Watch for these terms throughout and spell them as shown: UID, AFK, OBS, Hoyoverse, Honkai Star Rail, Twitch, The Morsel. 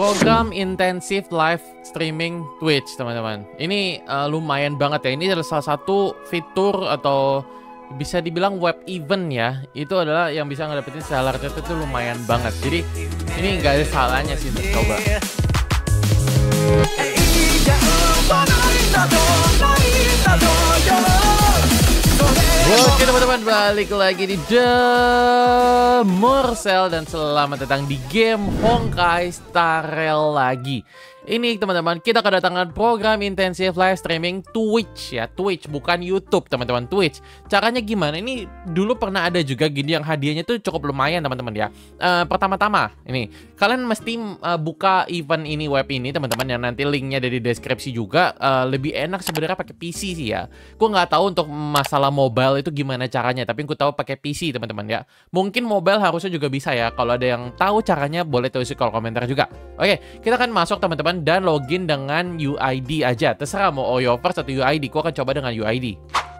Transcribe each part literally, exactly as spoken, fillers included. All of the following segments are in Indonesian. Program intensif live streaming Twitch, teman-teman. Ini uh, lumayan banget ya. Ini adalah salah satu fitur atau bisa dibilang web event ya. Itu adalah yang bisa ngedapetin seller itu, itu lumayan banget. Jadi ini nggak ada salahnya sih untuk coba. Oke teman-teman, balik lagi di The Morsel dan selamat datang di game Honkai Star Rail lagi. Ini teman-teman, kita kedatangan program intensif live streaming Twitch ya, Twitch bukan YouTube teman-teman, Twitch. Caranya gimana? Ini dulu pernah ada juga gini yang hadiahnya tuh cukup lumayan teman-teman ya. Uh, Pertama-tama ini kalian mesti uh, buka event ini, web ini teman-teman, yang nanti linknya ada di deskripsi juga. Uh, lebih enak sebenarnya pakai P C sih ya. Gue nggak tahu untuk masalah mobile itu gimana caranya, tapi aku tahu pakai P C teman-teman ya. Mungkin mobile harusnya juga bisa ya. Kalau ada yang tahu caranya boleh tulis kolom komentar juga. Oke, kita akan masuk teman-teman dan login dengan U I D aja. Terserah mau Hoyoverse atau U I D. Aku akan coba dengan U I D.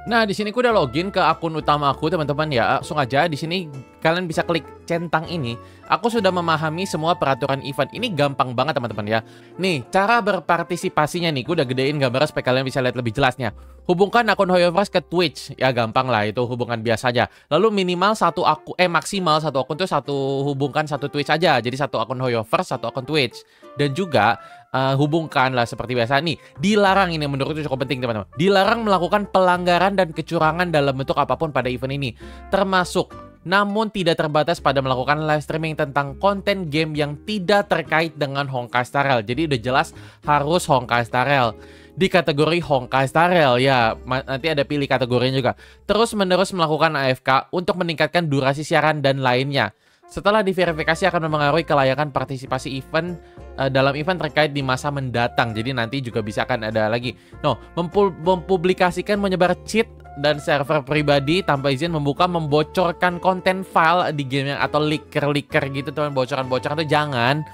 Nah, di sini aku udah login ke akun utama aku, teman-teman ya. Langsung aja di sini kalian bisa klik centang ini. Aku sudah memahami semua peraturan event. Ini gampang banget, teman-teman ya. Nih, cara berpartisipasinya nih. Aku udah gedein gambarnya supaya kalian bisa lihat lebih jelasnya. Hubungkan akun Hoyoverse ke Twitch. Ya, gampang lah itu, hubungan biasa aja. Lalu minimal satu akun, eh maksimal satu akun tuh satu, hubungkan satu Twitch aja. Jadi satu akun Hoyoverse, satu akun Twitch. Dan juga Uh, hubungkanlah seperti biasa nih. Dilarang, ini menurutku cukup penting teman-teman. Dilarang melakukan pelanggaran dan kecurangan dalam bentuk apapun pada event ini, termasuk namun tidak terbatas pada melakukan live streaming tentang konten game yang tidak terkait dengan Honkai Star Rail. Jadi udah jelas harus Honkai Star Rail. Di kategori Honkai Star Rail ya, nanti ada pilih kategorinya juga. Terus menerus melakukan A F K untuk meningkatkan durasi siaran dan lainnya. Setelah diverifikasi akan mempengaruhi kelayakan partisipasi event uh, dalam event terkait di masa mendatang. Jadi nanti juga bisa akan ada lagi. No, mempu mempublikasikan, menyebar cheat dan server pribadi tanpa izin, membuka, membocorkan konten file di game yang atau leaker-leaker gitu teman, bocoran-bocoran itu jangan.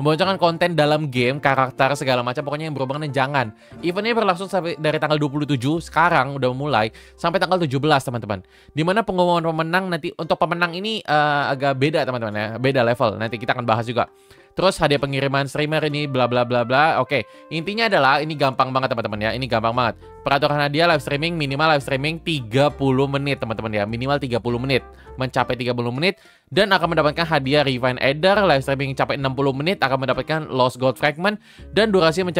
Membocorkan konten dalam game, karakter, segala macam, pokoknya yang berhubungan dengan jangan. Event ini berlangsung sampai dari tanggal dua puluh tujuh, sekarang udah mulai, sampai tanggal tujuh belas teman-teman. Dimana pengumuman pemenang nanti, untuk pemenang ini uh, agak beda teman-teman ya, beda level, nanti kita akan bahas juga. Terus hadiah pengiriman streamer ini, bla bla bla bla. Oke, intinya adalah ini gampang banget teman-teman ya, ini gampang banget. Peraturan hadiah live streaming, minimal live streaming tiga puluh menit teman-teman ya, minimal tiga puluh menit. Mencapai tiga puluh menit dan akan mendapatkan hadiah refine Eder. Live streaming mencapai enam puluh menit akan mendapatkan Lost Gold Fragment, dan durasi me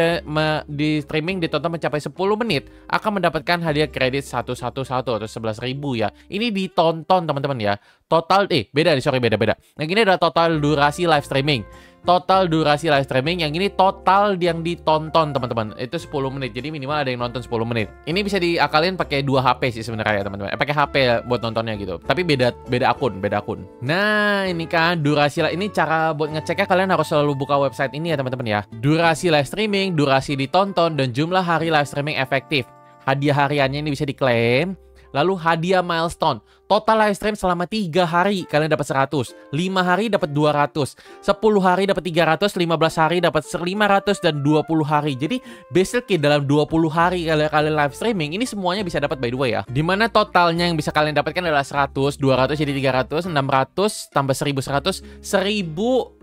di streaming ditonton mencapai sepuluh menit akan mendapatkan hadiah kredit seratus sebelas atau sebelas ribu ya. Ini ditonton teman-teman ya. Total eh beda sorry beda-beda. Yang ini adalah total durasi live streaming. Total durasi live streaming, yang ini total yang ditonton teman-teman. Itu sepuluh menit. Jadi minimal ada yang nonton sepuluh menit. Ini bisa diakalin pakai dua H P sih sebenarnya ya, teman-teman. Eh, pakai H P buat nontonnya gitu. Tapi beda beda akun, beda akun. Nah, ini kan durasi lah. Ini cara buat ngeceknya kalian harus selalu buka website ini ya, teman-teman ya. Durasi live streaming, durasi ditonton, dan jumlah hari live streaming efektif. Hadiah hariannya ini bisa diklaim. Lalu hadiah milestone. Total live stream selama tiga hari kalian dapat seratus, lima hari dapat dua ratus, sepuluh hari dapat tiga ratus, lima belas hari dapat lima ratus, dan dua puluh hari. Jadi basically dalam dua puluh hari kalian live streaming ini semuanya bisa dapat, by the way ya. Dimana totalnya yang bisa kalian dapatkan adalah seratus, dua ratus jadi tiga ratus, enam ratus tambah seribu seratus, seribu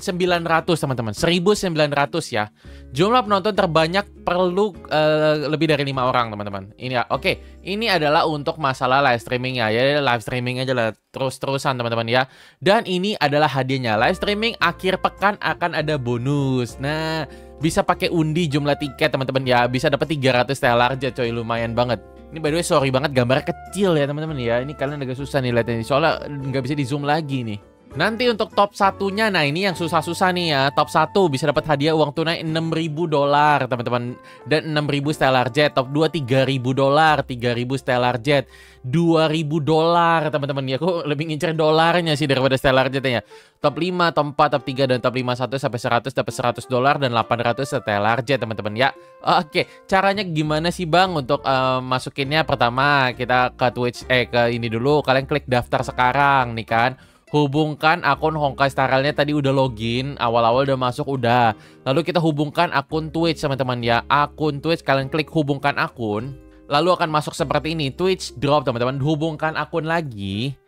sembilan ratus teman-teman, seribu sembilan ratus ya. Jumlah penonton terbanyak perlu uh, lebih dari lima orang teman-teman. Ini ya, oke. Okay. Ini adalah untuk masalah live streaming ya. Ya live streaming aja lah terus-terusan teman-teman ya. Dan ini adalah hadiahnya. Live streaming akhir pekan akan ada bonus. Nah, bisa pakai undi jumlah tiket teman-teman ya. Bisa dapat tiga ratus telar aja coy, lumayan banget. Ini by the way sorry banget gambarnya kecil ya teman-teman ya. Ini kalian agak susah nih lihatnya, soalnya nggak bisa di zoom lagi nih. Nanti untuk top satunya, nah ini yang susah-susah nih ya. Top satu bisa dapat hadiah uang tunai enam ribu dolar teman-teman, dan enam ribu stellar jet. Top dua tiga ribu dolar, tiga ribu stellar jet, dua ribu dolar teman-teman ya. Aku lebih ngincer dolarnya sih daripada stellar jetnya. Top lima, top empat, top tiga, dan top lima puluh satu sampai seratus dapat seratus dolar dan delapan ratus stellar jet teman-teman ya. Oke, caranya gimana sih Bang untuk uh, masukinnya? Pertama kita ke Twitch, eh ke ini dulu. Kalian klik daftar sekarang nih kan. Hubungkan akun Honkai Star Rail-nya, tadi udah login, awal-awal udah masuk, udah. Lalu kita hubungkan akun Twitch, teman-teman ya. Akun Twitch, kalian klik hubungkan akun. Lalu akan masuk seperti ini, Twitch drop, teman-teman. Hubungkan akun lagi.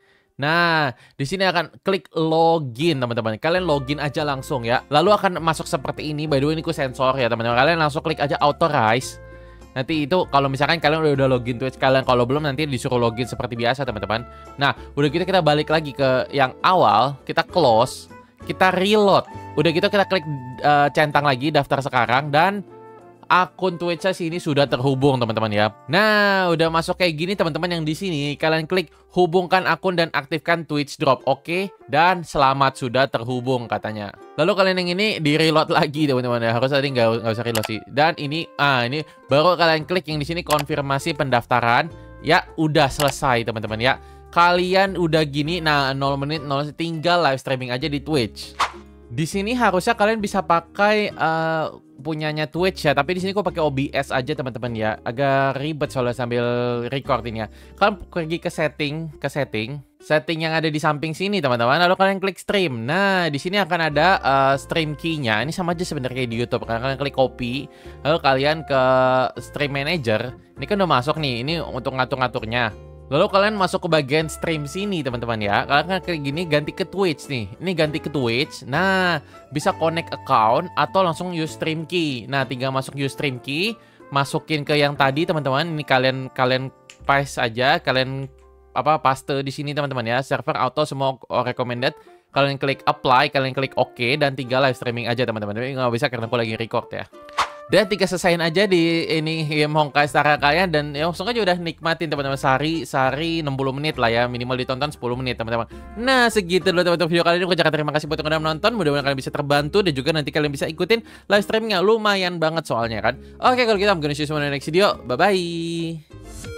Nah, di sini akan klik login, teman-teman. Kalian login aja langsung ya. Lalu akan masuk seperti ini. By the way, ini ku sensor ya, teman-teman. Kalian langsung klik aja authorize. Nanti itu kalau misalkan kalian udah, udah login Twitch kalian, kalau belum nanti disuruh login seperti biasa, teman-teman. Nah, udah gitu kita balik lagi ke yang awal, kita close, kita reload. Udah gitu kita klik uh, centang lagi, daftar sekarang, dan akun Twitch saya sini sudah terhubung, teman-teman ya. Nah, udah masuk kayak gini, teman-teman, yang di sini kalian klik hubungkan akun dan aktifkan Twitch Drop. Oke, dan selamat sudah terhubung katanya. Lalu kalian yang ini di reload lagi, teman-teman ya. Harus tadi nggak nggak usah reload sih. Dan ini ah ini baru kalian klik yang di sini konfirmasi pendaftaran. Ya, udah selesai, teman-teman ya. Kalian udah gini. Nah, nol menit nol tinggal live streaming aja di Twitch. Di sini harusnya kalian bisa pakai uh, punyanya Twitch ya, tapi di sini kok pakai O B S aja, teman-teman ya. Agak ribet soalnya sambil record ini ya. Kalian pergi ke setting, ke setting, setting yang ada di samping sini, teman-teman. Lalu kalian klik stream. Nah, di sini akan ada uh, stream key-nya. Ini sama aja sebenarnya di YouTube. Kalian klik copy, lalu kalian ke stream manager. Ini kan udah masuk nih. Ini untuk ngatur-ngaturnya. Lalu kalian masuk ke bagian stream sini, teman-teman ya. Kalian kan kayak gini ganti ke Twitch nih. Ini ganti ke Twitch. Nah, bisa connect account atau langsung use stream key. Nah, tinggal masuk use stream key, masukin ke yang tadi, teman-teman. Ini kalian kalian paste aja, kalian apa paste di sini, teman-teman ya. Server auto semua recommended. Kalian klik apply, kalian klik oke, dan tinggal live streaming aja, teman-teman. Tapi nggak bisa karena aku lagi record ya. Dan tinggal selesaiin aja di ini game Honkai Star Rail kalian, dan ya langsung aja udah nikmatin, teman-teman. Sehari sehari enam puluh menit lah ya, minimal ditonton sepuluh menit, teman-teman. Nah, segitu dulu teman-teman video kali ini. Aku ucapkan terima kasih buat yang udah menonton. Mudah-mudahan kalian bisa terbantu dan juga nanti kalian bisa ikutin live streamingnya, lumayan banget soalnya kan. Oke, kalau kita I'm gonna see you in the next video. Bye bye.